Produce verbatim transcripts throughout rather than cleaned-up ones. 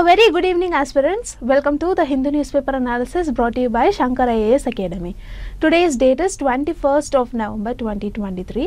A very good evening, aspirants. Welcome to the Hindu newspaper analysis brought to you by Shankar I A S Academy. Today's date is twenty-first of November twenty twenty-three.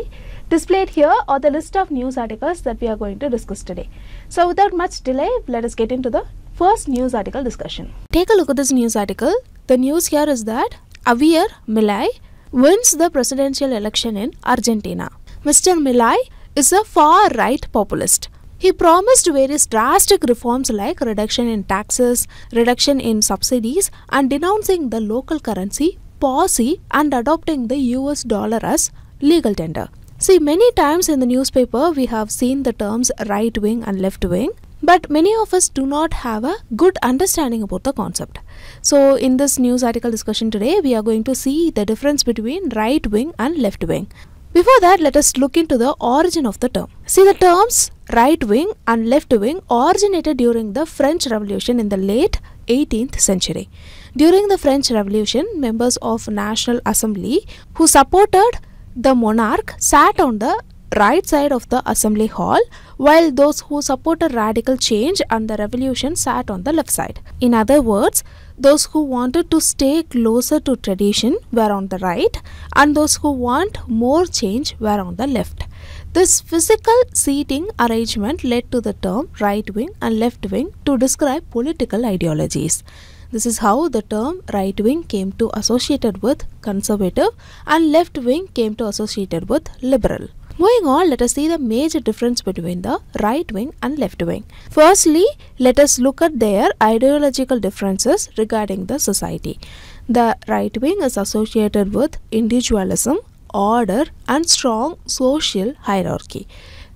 Displayed here are the list of news articles that we are going to discuss today. So without much delay, let us get into the first news article discussion. Take a look at this news article. The news here is that Javier Milei wins the presidential election in Argentina. Mister Milei is a far-right populist. He promised various drastic reforms like reduction in taxes, reduction in subsidies, and denouncing the local currency, posse, and adopting the U S dollar as legal tender. See, many times in the newspaper we have seen the terms right wing and left wing, but many of us do not have a good understanding about the concept. So in this news article discussion today, we are going to see the difference between right wing and left wing. Before that, let us look into the origin of the term. See, the terms right wing and left wing originated during the French Revolution in the late eighteenth century. During the French Revolution, members of National Assembly who supported the monarch sat on the right side of the assembly hall, while those who supported radical change and the revolution sat on the left side. In other words, those who wanted to stay closer to tradition were on the right, and those who want more change were on the left. This physical seating arrangement led to the term right wing and left wing to describe political ideologies. This is how the term right wing came to associated with conservative and left wing came to associated with liberal. Moving on, let us see the major difference between the right wing and left wing. Firstly, let us look at their ideological differences regarding the society. The right wing is associated with individualism, order, and strong social hierarchy.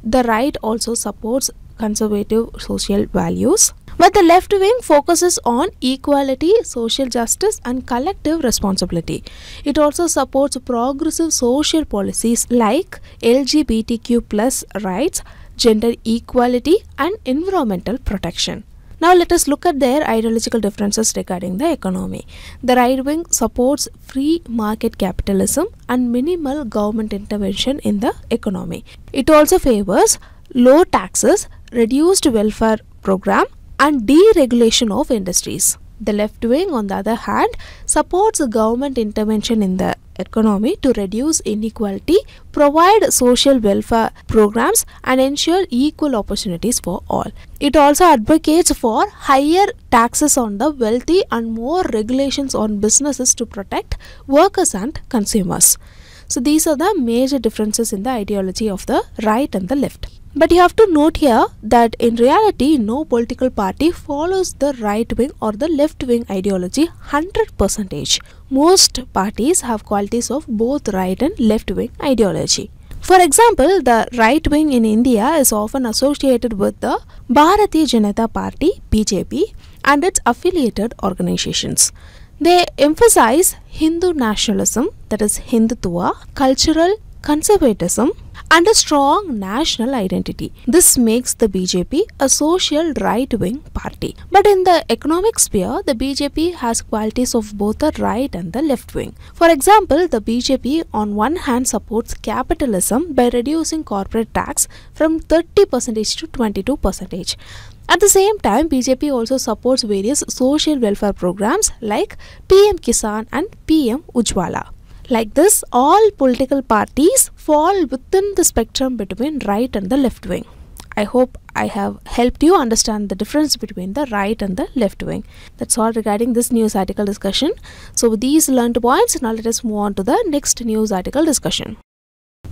The right also supports conservative social values, but the left wing focuses on equality, social justice, and collective responsibility. It also supports progressive social policies like L G B T Q plus rights, gender equality, and environmental protection. Now let us look at their ideological differences regarding the economy. The right wing supports free market capitalism and minimal government intervention in the economy. It also favors low taxes, reduced welfare program, and deregulation of industries. The left wing, on the other hand, supports government intervention in the economy to reduce inequality, provide social welfare programs, and ensure equal opportunities for all. It also advocates for higher taxes on the wealthy and more regulations on businesses to protect workers and consumers. So these are the major differences in the ideology of the right and the left. But you have to note here that in reality, no political party follows the right-wing or the left-wing ideology one hundred percent. Most parties have qualities of both right and left-wing ideology. For example, the right-wing in India is often associated with the Bharatiya Janata Party, B J P, and its affiliated organizations. They emphasize Hindu nationalism, that is Hindutva, cultural conservatism, and a strong national identity. This makes the B J P a social right-wing party. But in the economic sphere, the B J P has qualities of both the right and the left wing. For example, the B J P on one hand supports capitalism by reducing corporate tax from thirty percent to twenty-two percent. At the same time, B J P also supports various social welfare programs like P M Kisan and P M Ujwala. Like this, all political parties fall within the spectrum between right and the left wing. I hope I have helped you understand the difference between the right and the left wing. That's all regarding this news article discussion. So with these learned points, now let us move on to the next news article discussion.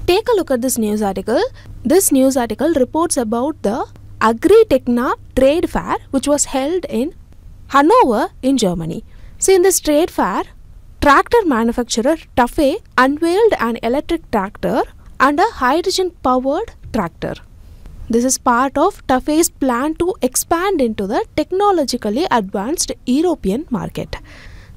Take a look at this news article. This news article reports about the Agri Techna trade fair which was held in Hanover in Germany. So in this trade fair, tractor manufacturer TAFE unveiled an electric tractor and a hydrogen-powered tractor. This is part of TAFE's plan to expand into the technologically advanced European market.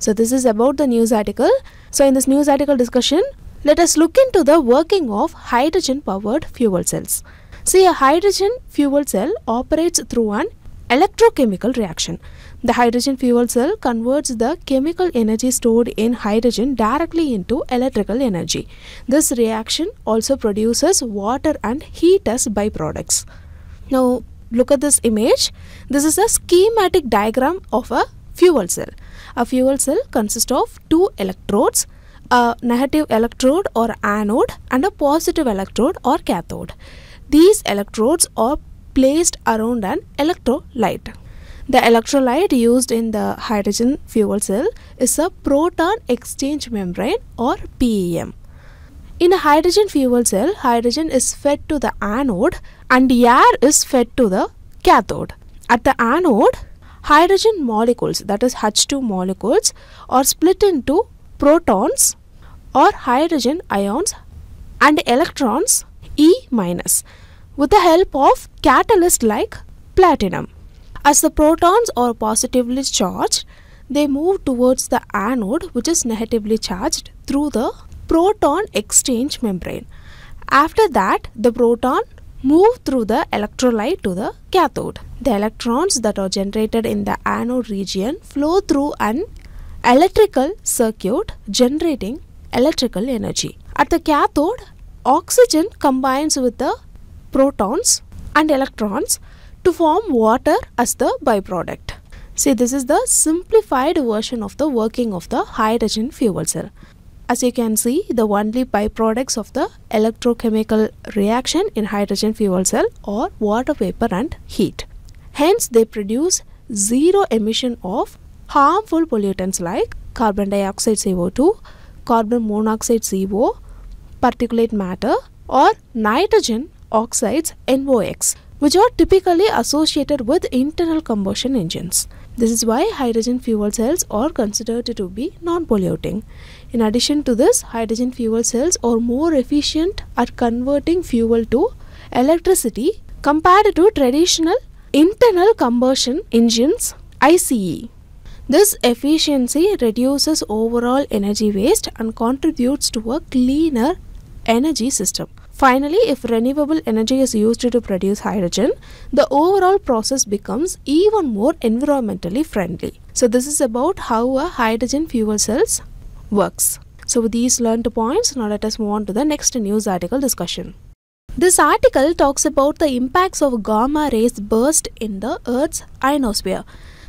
So this is about the news article. So in this news article discussion, let us look into the working of hydrogen-powered fuel cells. See, a hydrogen fuel cell operates through an electrochemical reaction. The hydrogen fuel cell converts the chemical energy stored in hydrogen directly into electrical energy. This reaction also produces water and heat as byproducts. Now, look at this image. This is a schematic diagram of a fuel cell. A fuel cell consists of two electrodes, a negative electrode or anode and a positive electrode or cathode. These electrodes are placed around an electrolyte. The electrolyte used in the hydrogen fuel cell is a proton exchange membrane or P E M. In a hydrogen fuel cell, hydrogen is fed to the anode and air is fed to the cathode. At the anode, hydrogen molecules, that is H two molecules, are split into protons or hydrogen ions and electrons E minus with the help of catalyst like platinum. As the protons are positively charged, they move towards the anode, which is negatively charged, through the proton exchange membrane. After that, the proton move through the electrolyte to the cathode. The electrons that are generated in the anode region flow through an electrical circuit generating electrical energy. At the cathode, oxygen combines with the protons and electrons to form water as the byproduct. See, this is the simplified version of the working of the hydrogen fuel cell. As you can see, the only byproducts of the electrochemical reaction in hydrogen fuel cell are water vapor and heat. Hence, they produce zero emission of harmful pollutants like carbon dioxide C O two, carbon monoxide C O, particulate matter or nitrogen oxides N O x, which are typically associated with internal combustion engines. This is why hydrogen fuel cells are considered to be non-polluting. In addition to this, hydrogen fuel cells are more efficient at converting fuel to electricity compared to traditional internal combustion engines I C E. This efficiency reduces overall energy waste and contributes to a cleaner energy system. Finally, if renewable energy is used to produce hydrogen, the overall process becomes even more environmentally friendly. So this is about how a hydrogen fuel cells works. So with these learned points, now let us move on to the next news article discussion. This article talks about the impacts of gamma rays burst in the Earth's ionosphere.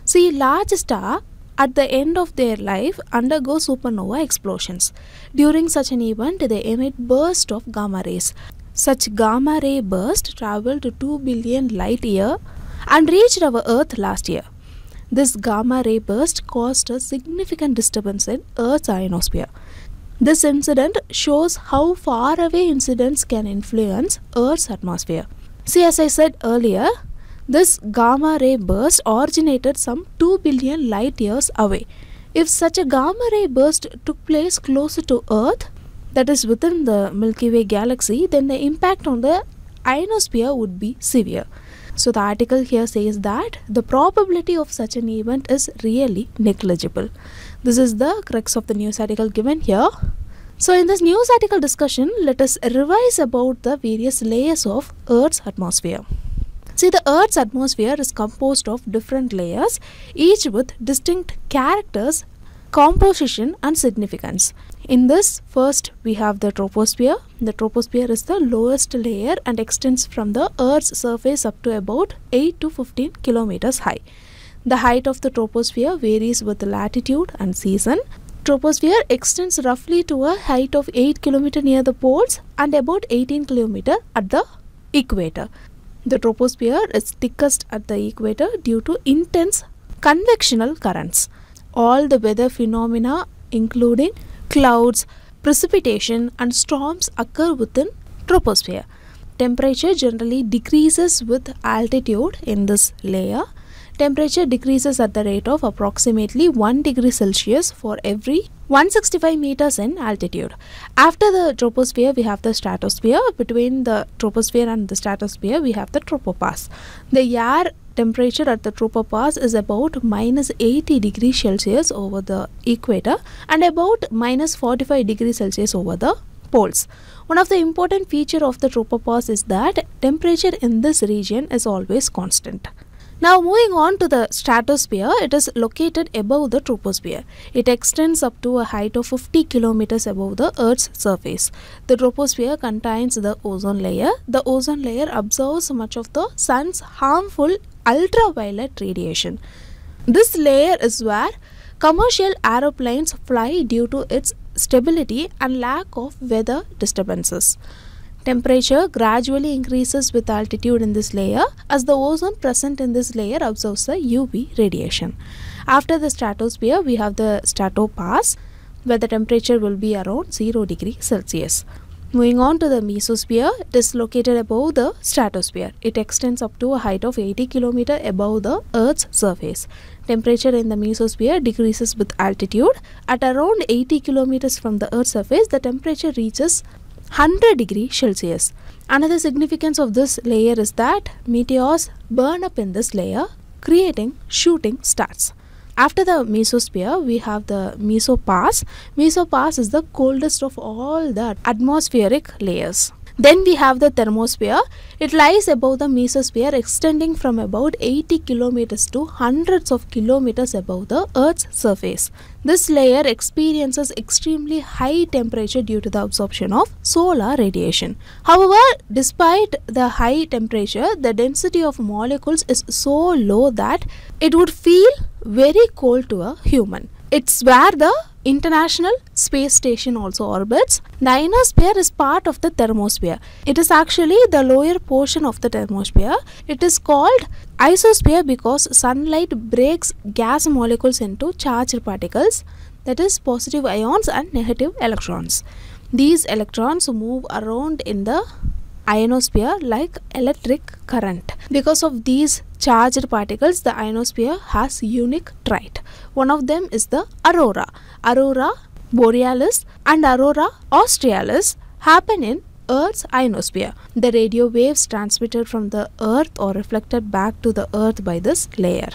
See, large star at the end of their life undergo supernova explosions. During such an event, they emit bursts of gamma rays. Such gamma ray bursts traveled to two billion light years and reached our Earth last year. This gamma ray burst caused a significant disturbance in Earth's ionosphere. This incident shows how far away incidents can influence Earth's atmosphere. See, as I said earlier, this gamma ray burst originated some two billion light years away. If such a gamma ray burst took place closer to Earth, that is within the Milky Way galaxy, then the impact on the ionosphere would be severe. So the article here says that the probability of such an event is really negligible. This is the crux of the news article given here. So in this news article discussion, let us revise about the various layers of Earth's atmosphere. See, the Earth's atmosphere is composed of different layers, each with distinct characters, composition and significance. In this, first we have the troposphere. The troposphere is the lowest layer and extends from the Earth's surface up to about eight to fifteen kilometers high. The height of the troposphere varies with latitude and season. Troposphere extends roughly to a height of eight kilometers near the poles and about eighteen kilometers at the equator. The troposphere is thickest at the equator due to intense convectional currents. All the weather phenomena, including clouds, precipitation and storms, occur within troposphere. Temperature generally decreases with altitude in this layer. Temperature decreases at the rate of approximately one degree Celsius for every one hundred sixty-five meters in altitude. After the troposphere, we have the stratosphere. Between the troposphere and the stratosphere, we have the tropopause. The air temperature at the tropopause is about minus eighty degrees Celsius over the equator and about minus forty-five degrees Celsius over the poles. One of the important features of the tropopause is that temperature in this region is always constant. Now moving on to the stratosphere, it is located above the troposphere. It extends up to a height of fifty kilometers above the Earth's surface. The troposphere contains the ozone layer. The ozone layer absorbs much of the sun's harmful ultraviolet radiation. This layer is where commercial aeroplanes fly due to its stability and lack of weather disturbances. Temperature gradually increases with altitude in this layer as the ozone present in this layer absorbs the U V radiation. After the stratosphere, we have the stratopause, where the temperature will be around zero degrees Celsius. Moving on to the mesosphere, it is located above the stratosphere. It extends up to a height of eighty kilometers above the Earth's surface. Temperature in the mesosphere decreases with altitude. At around eighty kilometers from the Earth's surface, the temperature reaches one hundred degrees Celsius. Another significance of this layer is that meteors burn up in this layer, creating shooting stars. After the mesosphere, we have the mesopause. Mesopause is the coldest of all the atmospheric layers. Then we have the thermosphere. It lies above the mesosphere, extending from about eighty kilometers to hundreds of kilometers above the Earth's surface. This layer experiences extremely high temperature due to the absorption of solar radiation. However, despite the high temperature, the density of molecules is so low that it would feel very cold to a human. It's where the International Space Station also orbits. The ionosphere is part of the thermosphere. It is actually the lower portion of the thermosphere. It is called isosphere because sunlight breaks gas molecules into charged particles, that is positive ions and negative electrons. These electrons move around in the ionosphere like electric current. Because of these charged particles, the ionosphere has unique trait. One of them is the aurora. Aurora borealis and aurora australis happen in Earth's ionosphere. The radio waves transmitted from the Earth or reflected back to the Earth by this layer.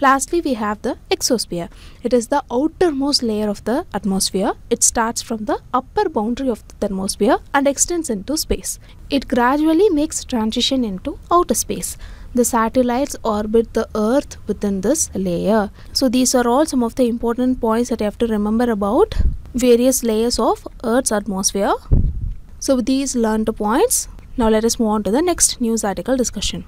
Lastly, we have the exosphere. It is the outermost layer of the atmosphere. It starts from the upper boundary of the thermosphere and extends into space. It gradually makes transition into outer space. The satellites orbit the Earth within this layer. So these are all some of the important points that you have to remember about various layers of Earth's atmosphere. So with these learned points, now let us move on to the next news article discussion.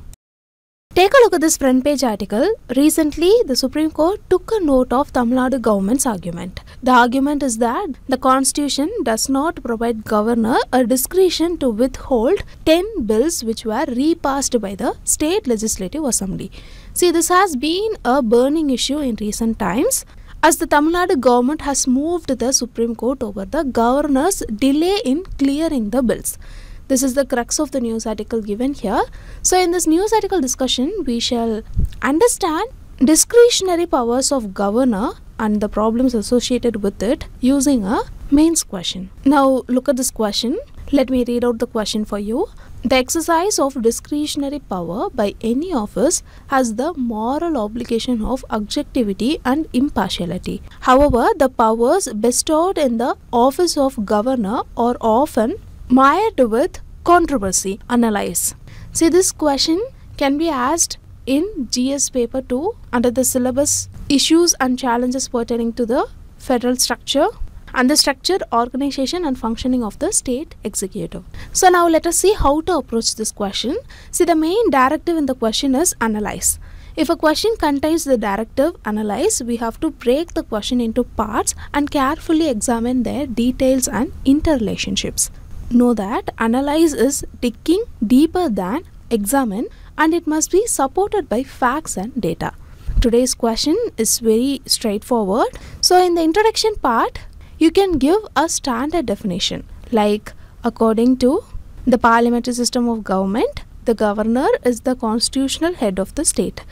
Take a look at this front page article. Recently, the Supreme Court took a note of Tamil Nadu government's argument. The argument is that the constitution does not provide governor a discretion to withhold ten bills which were repassed by the state legislative assembly. See, this has been a burning issue in recent times, as the Tamil Nadu government has moved the Supreme Court over the governor's delay in clearing the bills. This is the crux of the news article given here. So in this news article discussion, we shall understand discretionary powers of governor and the problems associated with it using a mains question. Now look at this question. Let me read out the question for you. The exercise of discretionary power by any office has the moral obligation of objectivity and impartiality. However, the powers bestowed in the office of governor are often mired with controversy. Analyze. See, this question can be asked in G S paper two under the syllabus issues and challenges pertaining to the federal structure and the structure, organization and functioning of the state executive. So now let us see how to approach this question. See, the main directive in the question is analyze. If a question contains the directive analyze, we have to break the question into parts and carefully examine their details and interrelationships. Know that analyze is digging deeper than examine, and it must be supported by facts and data. Today's question is very straightforward. So in the introduction part, you can give a standard definition like, according to the parliamentary system of government, the governor is the constitutional head of the state.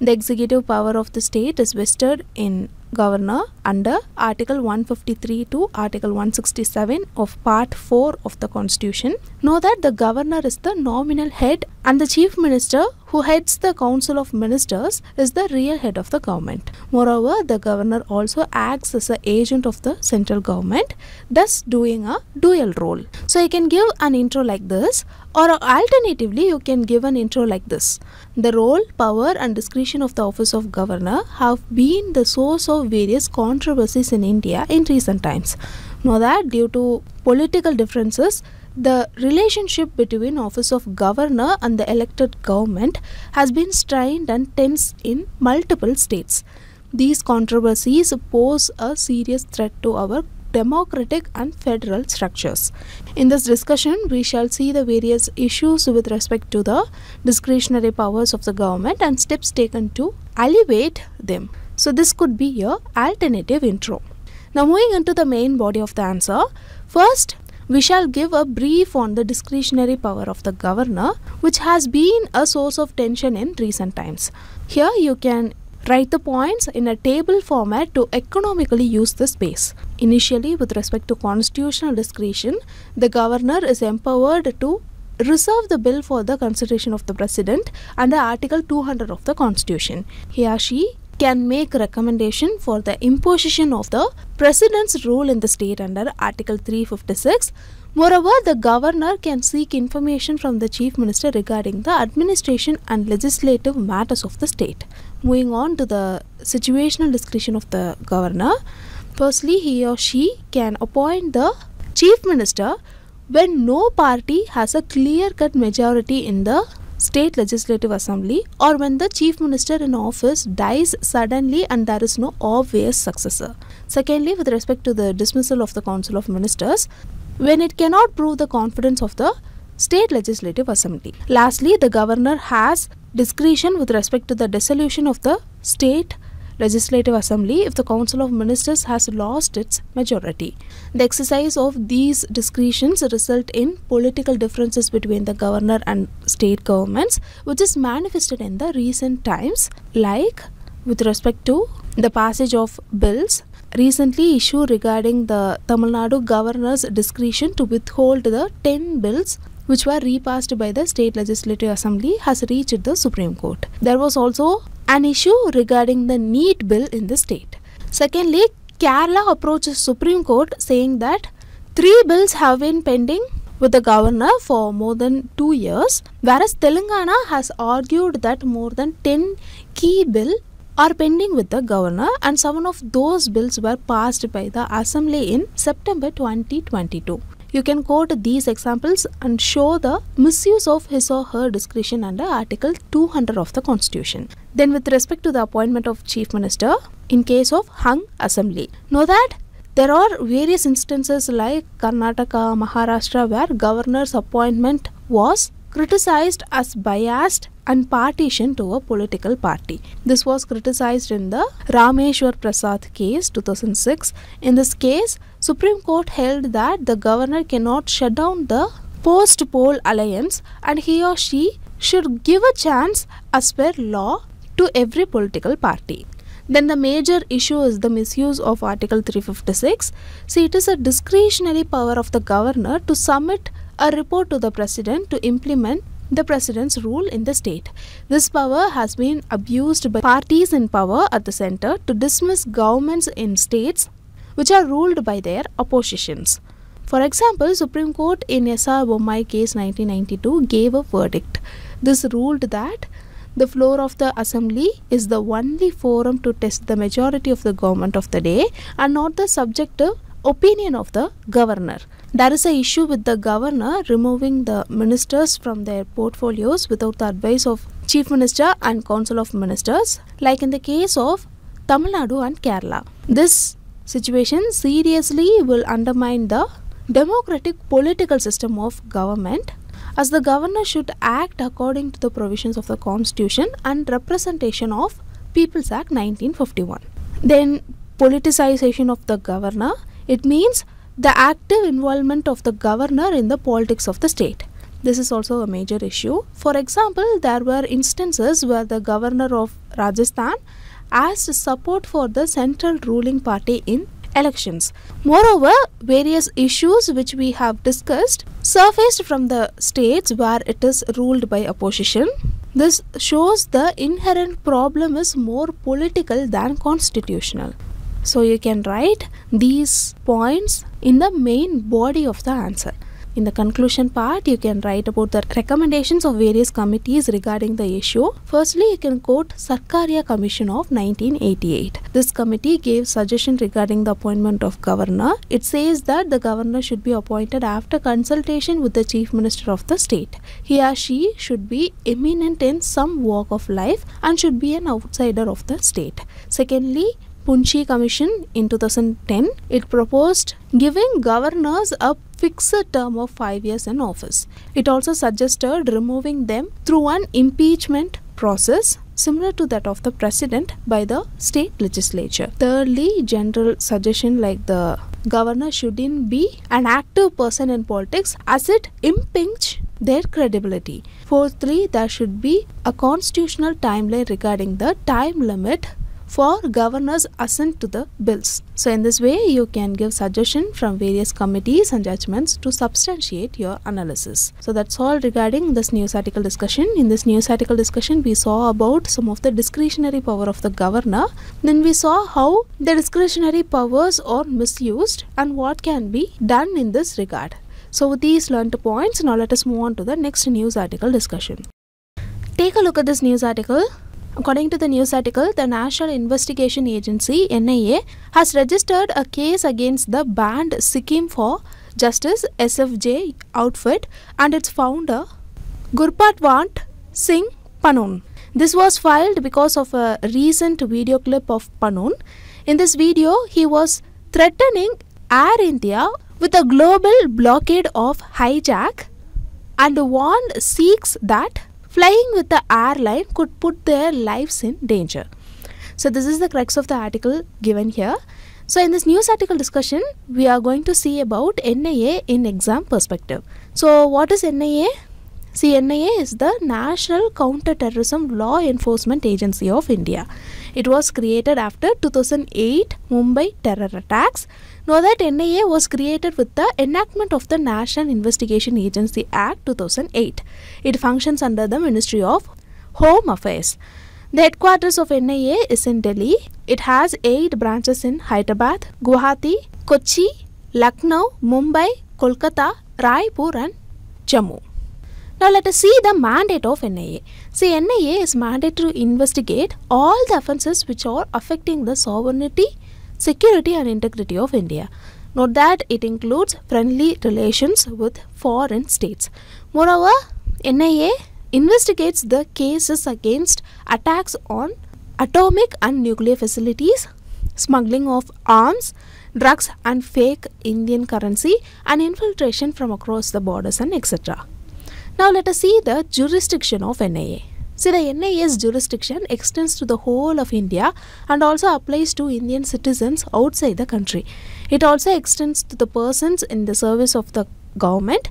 The executive power of the state is vested in governor under Article one fifty-three to Article one sixty-seven of Part four of the Constitution. Know that the governor is the nominal head and the chief minister who heads the Council of Ministers is the real head of the government. Moreover, the governor also acts as an agent of the central government, thus doing a dual role. So you can give an intro like this, or alternatively you can give an intro like this. The role, power and discretion of the office of governor have been the source of various controversies in India in recent times. Know that due to political differences, the relationship between office of governor and the elected government has been strained and tense in multiple states. These controversies pose a serious threat to our democratic and federal structures. In this discussion, we shall see the various issues with respect to the discretionary powers of the government and steps taken to alleviate them. So this could be your alternative intro. Now moving into the main body of the answer. First, we shall give a brief on the discretionary power of the governor, which has been a source of tension in recent times. Here you can write the points in a table format to economically use the space. Initially, with respect to constitutional discretion, the governor is empowered to reserve the bill for the consideration of the president under Article two hundred of the Constitution. He or she can make recommendation for the imposition of the president's rule in the state under Article three fifty-six. Moreover, the governor can seek information from the chief minister regarding the administration and legislative matters of the state. Moving on to the situational discretion of the governor. Firstly, he or she can appoint the chief minister when no party has a clear-cut majority in the State Legislative Assembly, or when the chief minister in office dies suddenly and there is no obvious successor. Secondly, with respect to the dismissal of the Council of Ministers, when it cannot prove the confidence of the State Legislative Assembly. Lastly, the governor has discretion with respect to the dissolution of the State Legislative Assembly if the Council of Ministers has lost its majority. The exercise of these discretions result in political differences between the governor and state governments, which is manifested in the recent times, like with respect to the passage of bills. Recently, issue regarding the Tamil Nadu governor's discretion to withhold the ten bills which were repassed by the State Legislative Assembly has reached the Supreme Court. There was also an issue regarding the NEET bill in the state. Secondly, Kerala approaches Supreme Court saying that three bills have been pending with the governor for more than two years, whereas Telangana has argued that more than ten key bills are pending with the governor, and seven of those bills were passed by the assembly in September twenty twenty-two. You can quote these examples and show the misuse of his or her discretion under Article two hundred of the Constitution. Then with respect to the appointment of Chief Minister in case of hung assembly, know that there are various instances like Karnataka, Maharashtra, where governor's appointment was criticized as biased and partisan to a political party. This was criticized in the Rameshwar Prasad case two thousand six. In this case, Supreme Court held that the governor cannot shut down the post-poll alliance and he or she should give a chance as per law to every political party. Then the major issue is the misuse of Article three fifty-six. See, it is a discretionary power of the governor to submit a report to the president to implement the president's rule in the state. This power has been abused by parties in power at the center to dismiss governments in states which are ruled by their oppositions. For example, Supreme Court in S R Bommai case nineteen ninety-two gave a verdict. This ruled that the floor of the assembly is the only forum to test the majority of the government of the day and not the subjective opinion of the governor. There is an issue with the governor removing the ministers from their portfolios without the advice of Chief Minister and Council of Ministers, like in the case of Tamil Nadu and Kerala. This situation seriously will undermine the democratic political system of government, as the governor should act according to the provisions of the Constitution and representation of People's Act nineteen fifty-one. Then politicization of the governor. It means the active involvement of the governor in the politics of the state. This is also a major issue. For example, there were instances where the governor of Rajasthan as support for the central ruling party in elections. Moreover, various issues which we have discussed surfaced from the states where it is ruled by opposition. This shows the inherent problem is more political than constitutional. So you can write these points in the main body of the answer. In the conclusion part, you can write about the recommendations of various committees regarding the issue. Firstly, you can quote Sarkaria Commission of nineteen eighty-eight. This committee gave suggestion regarding the appointment of governor. It says that the governor should be appointed after consultation with the chief minister of the state. He or she should be eminent in some walk of life and should be an outsider of the state. Secondly, Punchi Commission in two thousand ten, it proposed giving governors a fixed term of five years in office. It also suggested removing them through an impeachment process similar to that of the president by the state legislature. Thirdly, general suggestion like the governor shouldn't be an active person in politics as it impinges their credibility. Fourthly, there should be a constitutional timeline regarding the time limit for governors' assent to the bills. So in this way, you can give suggestion from various committees and judgments to substantiate your analysis. So that's all regarding this news article discussion. In this news article discussion, we saw about some of the discretionary power of the governor. Then we saw how the discretionary powers are misused and what can be done in this regard. So with these learnt points, now let us move on to the next news article discussion. Take a look at this news article. According to the news article, the National Investigation Agency N I A has registered a case against the banned Sikkim for Justice S F J outfit and its founder Gurpatwant Singh Pannun. This was filed because of a recent video clip of Pannun. In this video, he was threatening Air India with a global blockade of hijack and warned Sikhs that flying with the airline could put their lives in danger. So this is the crux of the article given here. So in this news article discussion, we are going to see about N I A in exam perspective. So what is N I A? See, N I A is the National Counter-Terrorism Law Enforcement Agency of India. It was created after two thousand eight Mumbai terror attacks. Know that N I A was created with the enactment of the National Investigation Agency Act two thousand eight. It functions under the Ministry of Home Affairs. The headquarters of N I A is in Delhi. It has eight branches in Hyderabad, Guwahati, Kochi, Lucknow, Mumbai, Kolkata, Raipur and Jammu. Now let us see the mandate of N I A. See, N I A is mandated to investigate all the offences which are affecting the sovereignty, security and integrity of India. Note that it includes friendly relations with foreign states. Moreover, N I A investigates the cases against attacks on atomic and nuclear facilities, smuggling of arms, drugs and fake Indian currency, and infiltration from across the borders and et cetera. Now let us see the jurisdiction of N I A. See, the N I A's jurisdiction extends to the whole of India and also applies to Indian citizens outside the country. It also extends to the persons in the service of the government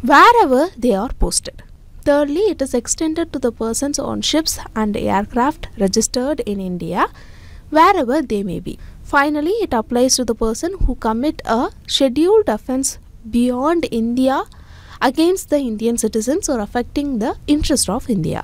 wherever they are posted. Thirdly, it is extended to the persons on ships and aircraft registered in India wherever they may be. Finally, it applies to the person who commit a scheduled offence beyond India against the Indian citizens or affecting the interest of India.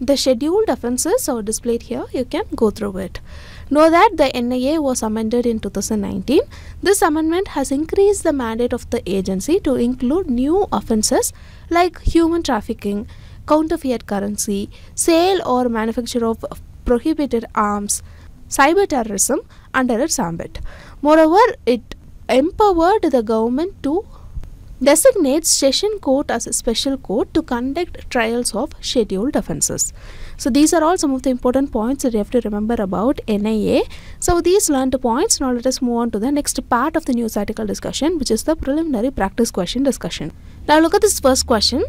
The scheduled offences are displayed here. You can go through it. Know that the N I A was amended in two thousand nineteen. This amendment has increased the mandate of the agency to include new offences like human trafficking, counterfeit currency, sale or manufacture of prohibited arms, cyber terrorism under its ambit. Moreover, it empowered the government to designates Session Court as a special court to conduct trials of scheduled offences. So these are all some of the important points that you have to remember about N I A. So these learned points, now let us move on to the next part of the news article discussion, which is the preliminary practice question discussion. Now look at this first question.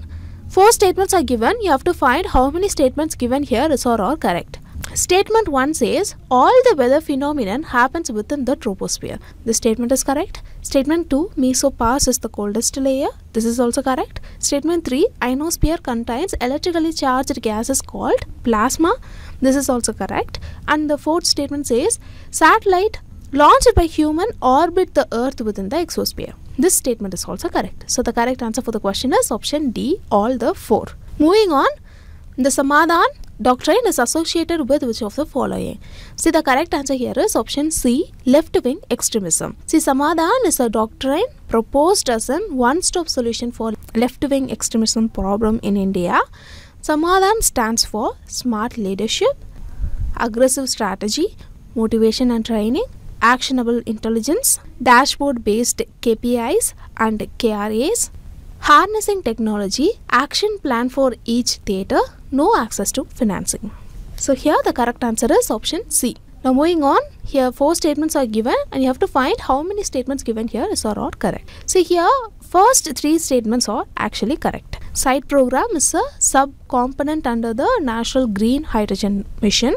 Four statements are given. You have to find how many statements given here is or are correct. Statement one says, all the weather phenomenon happens within the troposphere. This statement is correct. Statement two, mesopause is the coldest layer. This is also correct. Statement three, ionosphere contains electrically charged gases called plasma. This is also correct. And the fourth statement says, satellite launched by human orbit the earth within the exosphere. This statement is also correct. So the correct answer for the question is option D, all the four. Moving on, the Samadhan doctrine is associated with which of the following? See, the correct answer here is option C, left-wing extremism. See, Samadhan is a doctrine proposed as a one-stop solution for left-wing extremism problem in India. Samadhan stands for smart leadership, aggressive strategy, motivation and training, actionable intelligence, dashboard-based K P Is and K R As, harnessing technology, action plan for each theatre, no access to financing. So here the correct answer is option C. Now moving on, here four statements are given and you have to find how many statements given here is or not correct. So here first three statements are actually correct. SIDE program is a sub-component under the National Green Hydrogen Mission.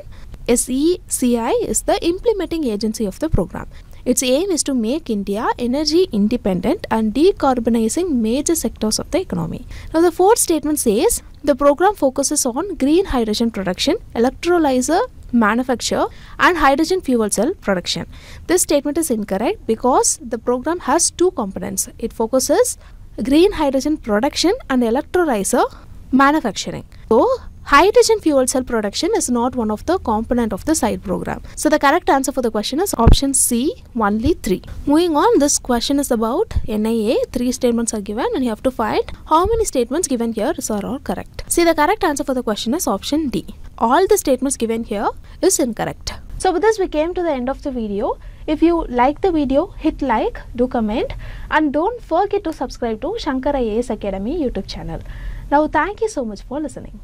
S E C I is the implementing agency of the program. Its aim is to make India energy independent and decarbonizing major sectors of the economy. Now the fourth statement says, the program focuses on green hydrogen production, electrolyzer manufacture and hydrogen fuel cell production. This statement is incorrect because the program has two components. It focuses green hydrogen production and electrolyzer manufacturing. So, hydrogen fuel cell production is not one of the component of the SIDE program. So the correct answer for the question is option C, only three. Moving on, this question is about N I A. Three statements are given and you have to find how many statements given here is or all correct. See, the correct answer for the question is option D. All the statements given here is incorrect. So with this we came to the end of the video. If you like the video, hit like, do comment and don't forget to subscribe to Shankar I A S Academy YouTube channel. Now thank you so much for listening.